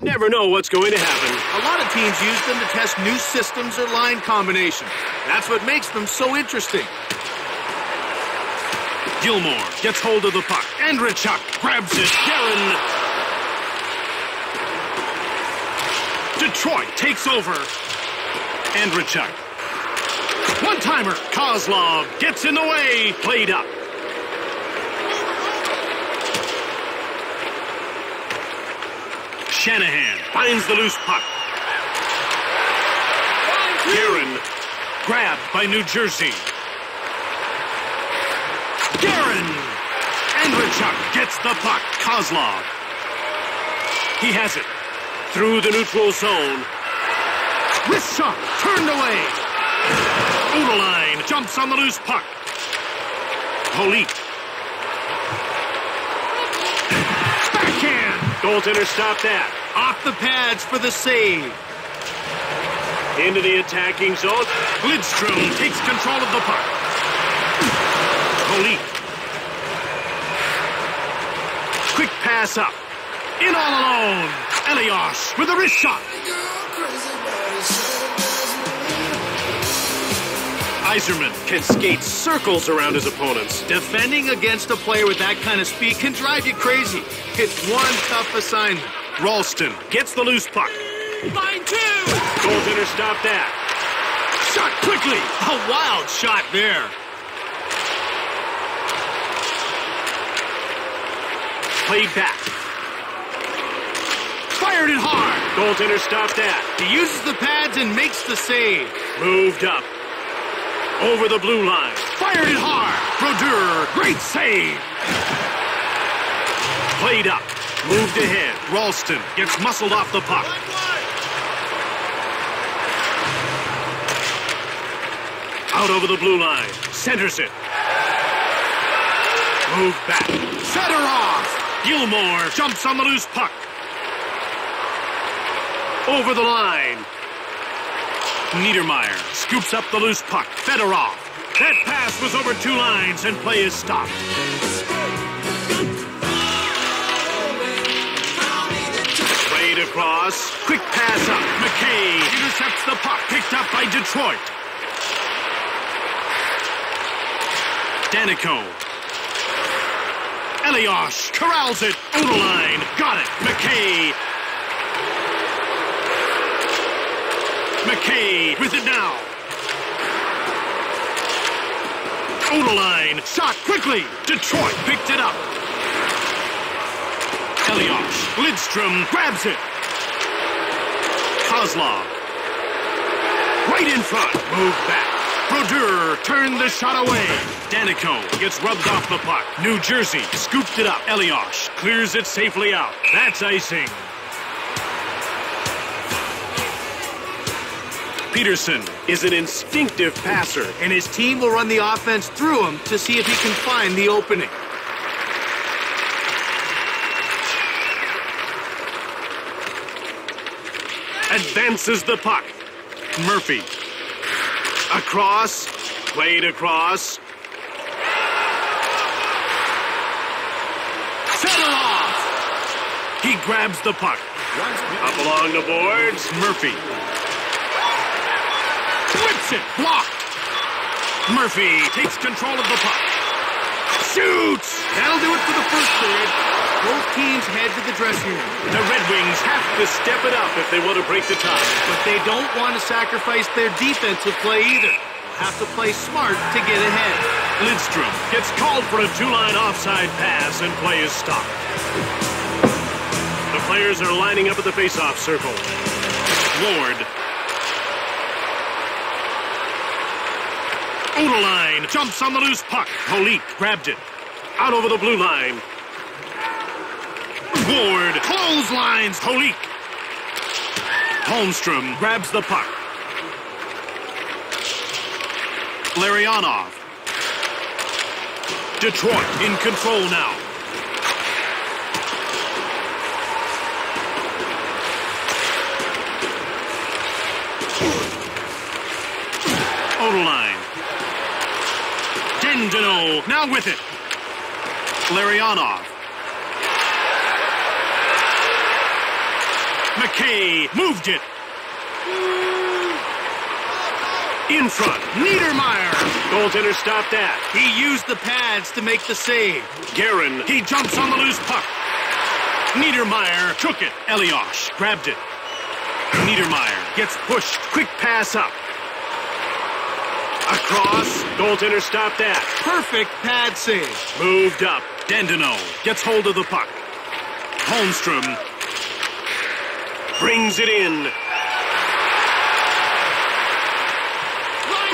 Never know what's going to happen. A lot of teams use them to test new systems or line combinations. That's what makes them so interesting. Gilmore gets hold of the puck. Andreychuk grabs it. Guerin. Detroit takes over. Andreychuk. One-timer. Kozlov gets in the way. Played up. Shanahan finds the loose puck. Guerin grabbed by New Jersey. Guerin! Andreychuk gets the puck. Kozlov. He has it. Through the neutral zone. Wrist shot turned away. Odeline jumps on the loose puck. Polite. Backhand. Goaltender stopped that. Off the pads for the save. Into the attacking zone. Lidstrom takes control of the puck. Polite. Quick pass up. In all alone. Elias with a wrist shot. Yzerman can skate circles around his opponents. Defending against a player with that kind of speed can drive you crazy. It's one tough assignment. Ralston gets the loose puck. Line two! Goaltender stopped that. Shot quickly! A wild shot there. Played back. Fired it hard. Goaltender stopped that. He uses the pads and makes the save. Moved up. Over the blue line. Fired it hard. Brodeur. Great save. Played up. Moved ahead. Ralston gets muscled off the puck. Out over the blue line. Centers it. Moved back. Fedorov. Gilmore jumps on the loose puck. Over the line. Niedermayer scoops up the loose puck. Fedorov. That pass was over two lines and play is stopped. Played across. Quick pass up. McKay intercepts the puck. Picked up by Detroit. Daneyko. Elias corrals it. Odeline got it. McKay with it now. Odeline shot quickly. Detroit picked it up. Elias. Lidstrom grabs it. Kozlov. Right in front. Move back. Brodeur turned the shot away. Daneyko gets rubbed off the puck. New Jersey scooped it up. Elias clears it safely out. That's icing. Peterson is an instinctive passer, and his team will run the offense through him to see if he can find the opening. Advances the puck. Murphy. Across. Played across. Fedorov! He grabs the puck. Up along the boards. Murphy. Whips it. Blocked. Murphy takes control of the puck. Shoots. That'll do it for the first period. Both teams head to the dressing room. The Red Wings have to step it up if they want to break the tie. But they don't want to sacrifice their defensive play either. Have to play smart to get ahead. Lidstrom gets called for a two-line offside pass and play is stopped. The players are lining up at the face-off circle. Ward. Odeline jumps on the loose puck. Polite grabbed it. Out over the blue line. Ward clotheslines Polite. Holmstrom grabs the puck. Larionov. Detroit in control now. Odeline. Dandenault now with it. Larionov. McKay moved it. In front, Niedermayer. Goaltender stopped that. He used the pads to make the save. Guerin, he jumps on the loose puck. Niedermayer took it. Eliosh grabbed it. Niedermayer gets pushed. Quick pass up. Across. Goaltender stopped that. Perfect pad save. Moved up. Dandenault gets hold of the puck. Holmstrom brings it in.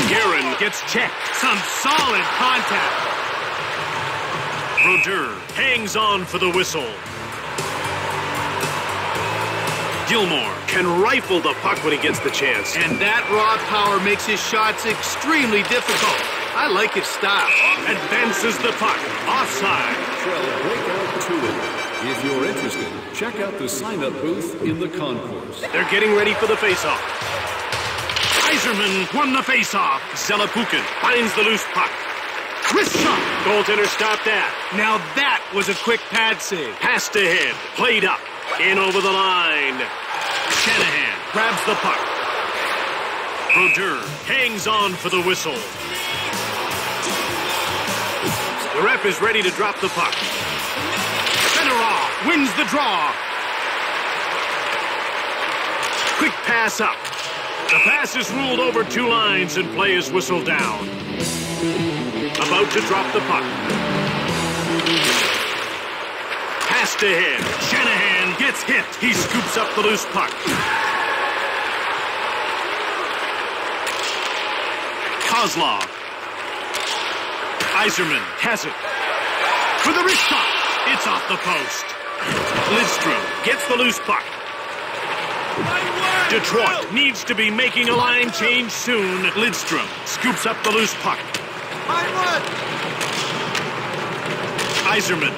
Guerin gets checked. Some solid contact. Brodeur hangs on for the whistle. Gilmore can rifle the puck when he gets the chance. And that raw power makes his shots extremely difficult. I like his style. Advances the puck. Offside. If you're interested, check out the sign-up booth in the concourse. They're getting ready for the face-off. Yzerman won the face-off. Zelepukin finds the loose puck. Wrist shot. Goaltender stopped that. Now that was a quick pad save. Passed ahead. Played up. In over the line. Shanahan grabs the puck. Brodeur hangs on for the whistle. The ref is ready to drop the puck. Fedorov wins the draw. Quick pass up. The pass is ruled over two lines and play is whistled down. About to drop the puck. Pass to him. Shanahan gets hit. He scoops up the loose puck. Kozlov. Yzerman has it. For the wrist shot. It's off the post. Lidstrom gets the loose puck. Detroit needs to be making a line change soon. Lidstrom scoops up the loose puck. Yzerman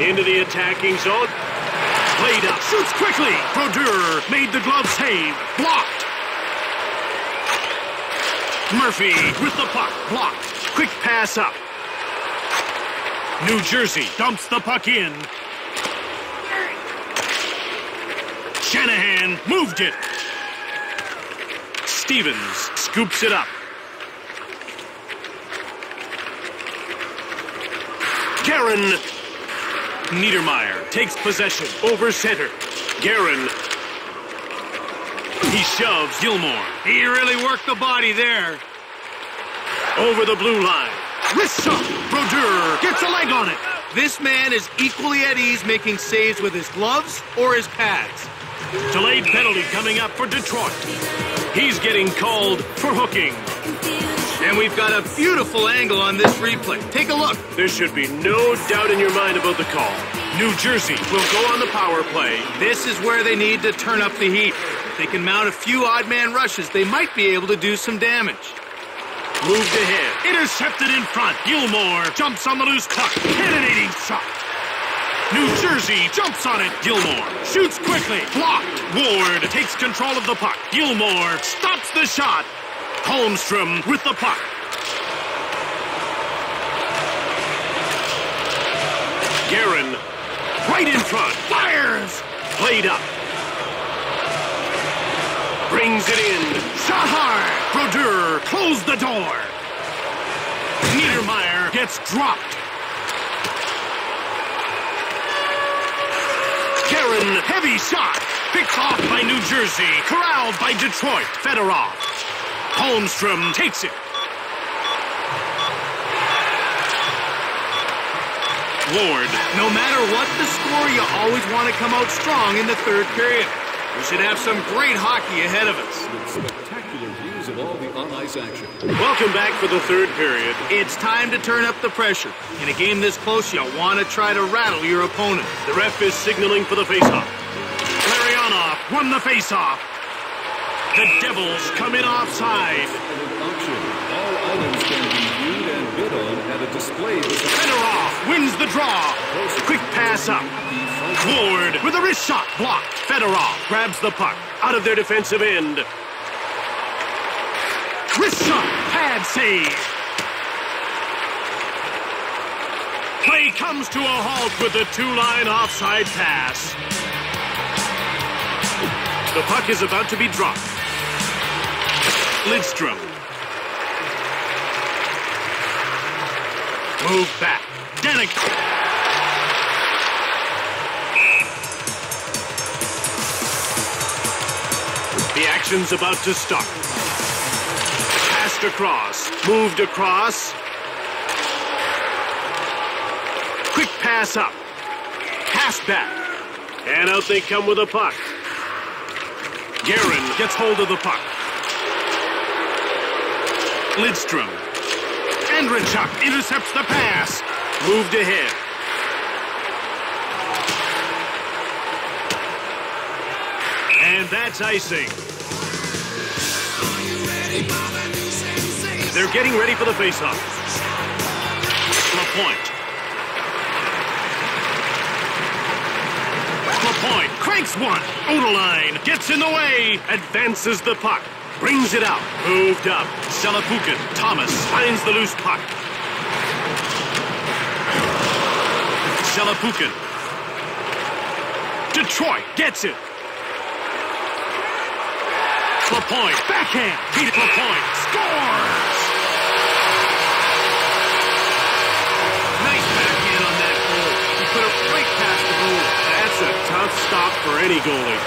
into the attacking zone. Played up. Shoots quickly. Brodeur made the glove save. Blocked. Murphy with the puck. Blocked. Quick pass up. New Jersey dumps the puck in. Shanahan moved it. Stevens scoops it up. Guerin. Niedermayer takes possession over center. Guerin. He shoves Gilmore. He really worked the body there. Over the blue line. Wrist shot. Brodeur gets a leg on it. This man is equally at ease making saves with his gloves or his pads. Delayed penalty coming up for Detroit. He's getting called for hooking. And we've got a beautiful angle on this replay. Take a look. There should be no doubt in your mind about the call. New Jersey will go on the power play. This is where they need to turn up the heat. If they can mount a few odd man rushes, they might be able to do some damage. Moved ahead. Intercepted in front. Gilmore jumps on the loose puck. Cannonading shot. New Jersey jumps on it. Gilmore shoots quickly. Blocked. Ward takes control of the puck. Gilmore stops the shot. Holmstrom with the puck. Guerin right in front. Fires. Played up. Brings it in. Shahar. Brodeur closed the door. Niedermayer gets dropped. Guerin, heavy shot. Picked off by New Jersey. Corralled by Detroit. Fedorov. Holmstrom takes it. Ward. No matter what the score, you always want to come out strong in the third period. We should have some great hockey ahead of us. With spectacular views of all the on-ice action. Welcome back for the third period. It's time to turn up the pressure. In a game this close, you'll want to try to rattle your opponent. The ref is signaling for the face-off. Larionov won the face-off. The Devils come in offside. All items can be viewed and bid on at a display. Fedorov wins the draw. Quick pass up. Ward with a wrist shot. Blocked. Fedorov grabs the puck out of their defensive end. Wrist shot. Pad save. Play comes to a halt with a two-line offside pass. The puck is about to be dropped. Lidstrom. Move back. Daneyko. The action's about to start. Passed across. Moved across. Quick pass up. Pass back. And out they come with a puck. Guerin gets hold of the puck. Lidstrom. Andreychuk intercepts the pass. Moved ahead. And that's icing. They're getting ready for the faceoff. LaPointe. LaPointe cranks one. Odeline gets in the way. Advances the puck. Brings it out. Moved up. Zelepukin. Thomas finds the loose puck. Zelepukin. Detroit gets it. LaPointe. Backhand. Beat LaPointe. Scores! Nice backhand on that goal. He put it right past the goal. That's a tough stop for any goalie.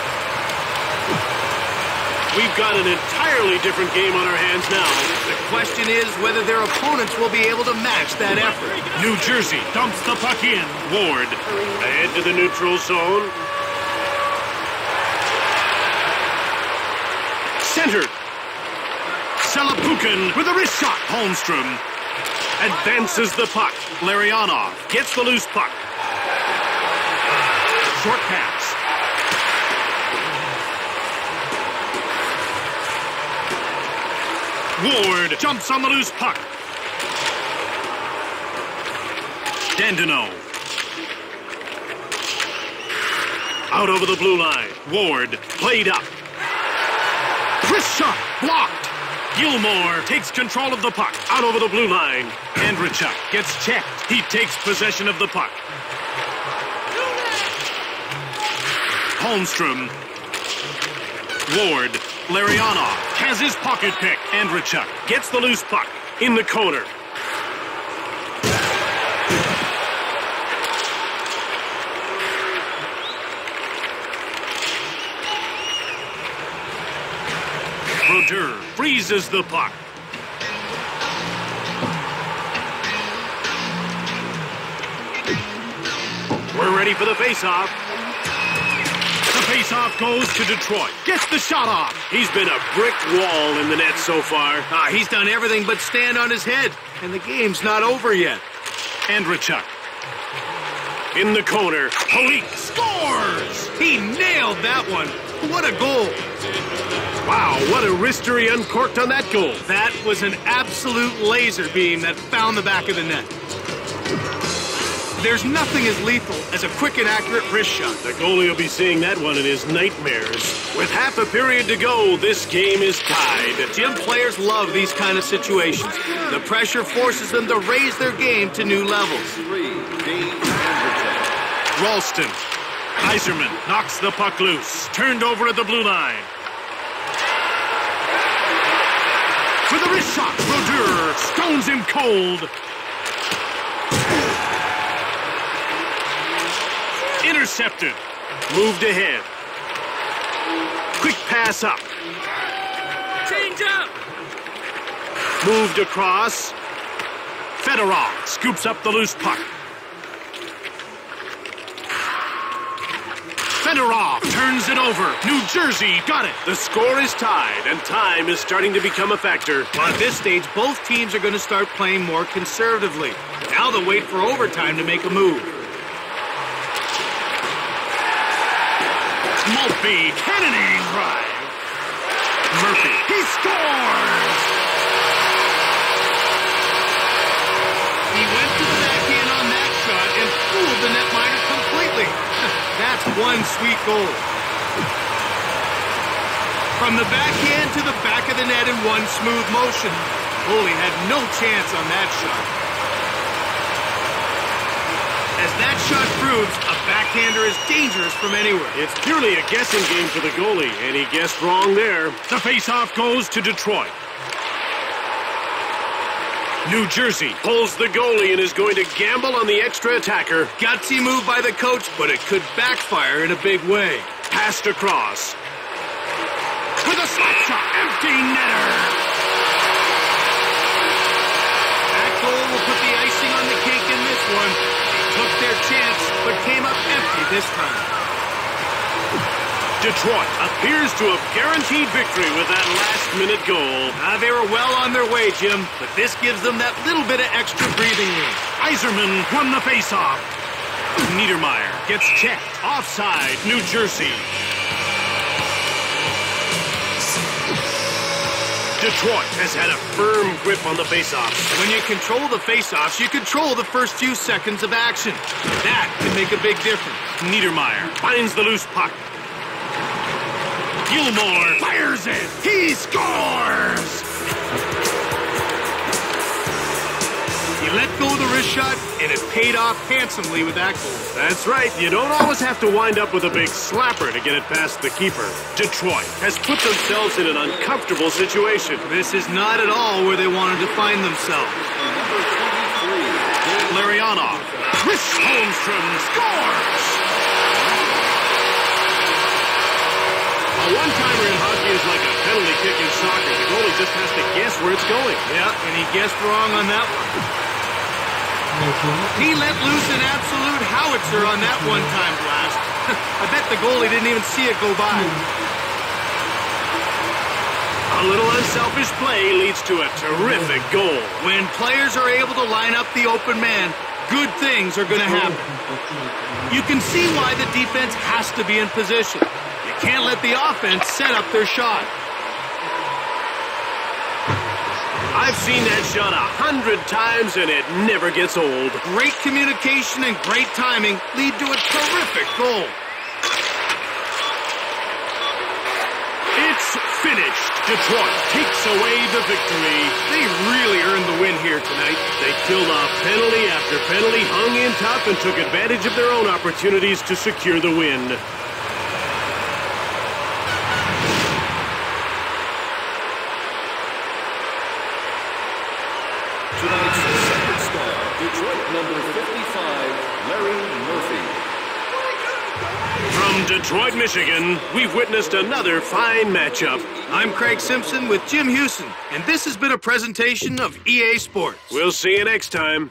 We've got an entirely different game on our hands now. The question is whether their opponents will be able to match that effort. New Jersey dumps the puck in. Ward ahead to the neutral zone. Centered. Zelepukin with a wrist shot. Holmstrom advances the puck. Larionov gets the loose puck. Short pass. Ward jumps on the loose puck. Dandenault. Out over the blue line. Ward played up. Wrist shot blocked. Gilmore takes control of the puck. Out over the blue line. Andreychuk gets checked. He takes possession of the puck. Holmstrom. Ward. Larionov has his pocket pick. Andreychuk gets the loose puck in the corner. Brodeur freezes the puck. We're ready for the faceoff. Faceoff goes to Detroit. Gets the shot off. He's been a brick wall in the net so far. He's done everything but stand on his head. And the game's not over yet. Andreychuk. In the corner. Holik scores! He nailed that one. What a goal. Wow, what a wrister he uncorked on that goal. That was an absolute laser beam that found the back of the net. There's nothing as lethal as a quick and accurate wrist shot. The goalie will be seeing that one in his nightmares. With half a period to go, this game is tied. Jim, players love these kind of situations. The pressure forces them to raise their game to new levels. Ralston. Yzerman knocks the puck loose. Turned over at the blue line. For the wrist shot, Brodeur stones him cold. Intercepted. Moved ahead. Quick pass up. Change up. Moved across. Fedorov scoops up the loose puck. Fedorov turns it over. New Jersey got it. The score is tied, and time is starting to become a factor. Well, at this stage, both teams are going to start playing more conservatively. Now they'll wait for overtime to make a move. Mulphy, Kennedy drive. Murphy, he scores! He went to the backhand on that shot and fooled the netminder completely. That's one sweet goal. From the backhand to the back of the net in one smooth motion. Goalie had no chance on that shot. as that shot proves, a backhander is dangerous from anywhere. It's purely a guessing game for the goalie, and he guessed wrong there. The face-off goes to Detroit. New Jersey pulls the goalie and is going to gamble on the extra attacker. Gutsy move by the coach, but it could backfire in a big way. Passed across. With a slap shot, empty netter. Put the icing on the cake in this one. They took their chance, but came up empty this time. Detroit appears to have guaranteed victory with that last-minute goal. They were well on their way, Jim, but this gives them that little bit of extra breathing room. Yzerman won the face-off. Niedermayer gets checked. Offside, New Jersey. Detroit has had a firm grip on the faceoff. When you control the faceoffs, you control the first few seconds of action. That can make a big difference. Niedermayer finds the loose puck. Gilmore fires it. He scores! He let go of the wrist shot, and it paid off handsomely with that goal. That's right. You don't always have to wind up with a big slapper to get it past the keeper. Detroit has put themselves in an uncomfortable situation. This is not at all where they wanted to find themselves. Larionov. Chris Holmstrom scores! A one-timer in hockey is like a penalty kick in soccer. The goalie just has to guess where it's going. Yeah, and he guessed wrong on that one. He let loose an absolute howitzer on that one-time blast. I bet the goalie didn't even see it go by. A little unselfish play leads to a terrific goal. When players are able to line up the open man, good things are going to happen. You can see why the defense has to be in position. You can't let the offense set up their shot. I've seen that shot 100 times, and it never gets old. Great communication and great timing lead to a terrific goal. It's finished. Detroit takes away the victory. They really earned the win here tonight. They killed off penalty after penalty, hung in tough, and took advantage of their own opportunities to secure the win. Detroit, Michigan, we've witnessed another fine matchup. I'm Craig Simpson with Jim Houston, and this has been a presentation of EA Sports. We'll see you next time.